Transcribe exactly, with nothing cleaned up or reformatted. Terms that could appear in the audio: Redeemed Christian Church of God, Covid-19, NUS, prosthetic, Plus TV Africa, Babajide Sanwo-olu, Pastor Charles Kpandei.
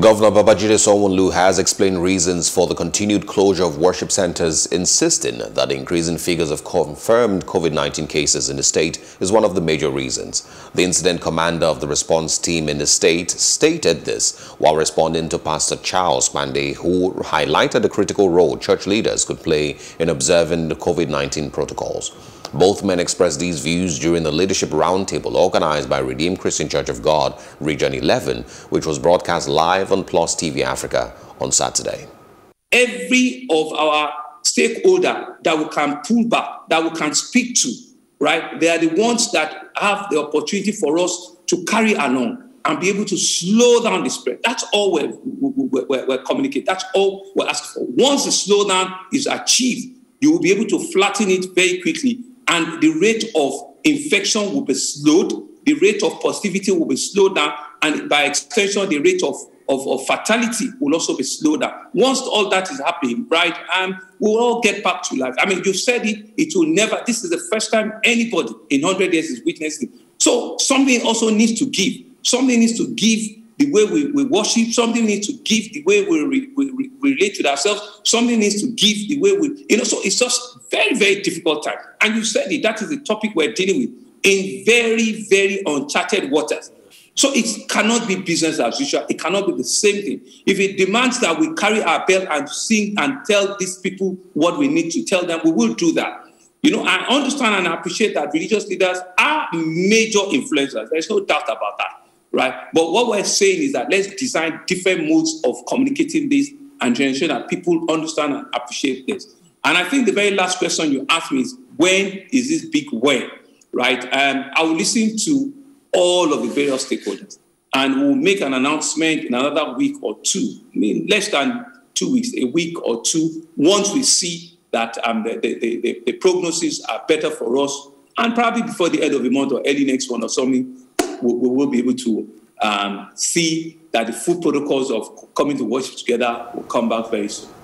Governor Babajide Sanwo-olu has explained reasons for the continued closure of worship centers, insisting that the increase in figures of confirmed COVID nineteen cases in the state is one of the major reasons. The incident commander of the response team in the state stated this while responding to Pastor Charles Kpandei, who highlighted the critical role church leaders could play in observing the COVID nineteen protocols. Both men expressed these views during the leadership roundtable organized by Redeemed Christian Church of God, Region eleven, which was broadcast live on Plus T V Africa on Saturday. Every of our stakeholder that we can pull back, that we can speak to, right? They are the ones that have the opportunity for us to carry along and be able to slow down the spread. That's all we're, we're, we're, we're communicating. That's all we're asking for. Once the slowdown is achieved, you will be able to flatten it very quickly, and the rate of infection will be slowed, the rate of positivity will be slowed down, and by extension, the rate of, of, of fatality will also be slowed down. Once all that is happening, right, and we'll all get back to life. I mean, you said it, it will never, this is the first time anybody in one hundred years is witnessing. So something also needs to give. Something needs to give the way we, we worship, something needs to give the way we, re, we, we relate to ourselves, something needs to give the way we, you know, so it's just very, very difficult time. And you said it, that is the topic we're dealing with, in very, very uncharted waters. So it cannot be business as usual. It cannot be the same thing. If it demands that we carry our belt and sing and tell these people what we need to tell them, we will do that. You know, I understand and appreciate that religious leaders are major influencers. There's no doubt about that. Right? But what we're saying is that let's design different modes of communicating this and to ensure that people understand and appreciate this. And I think the very last question you asked me is, when is this big when? Right? Um, I will listen to all of the various stakeholders and we'll make an announcement in another week or two, I mean, less than two weeks, a week or two, once we see that um, the, the, the, the prognoses are better for us, and probably before the end of the month or early next one or something, we will be able to um, see that the full protocols of coming to worship together will come back very soon.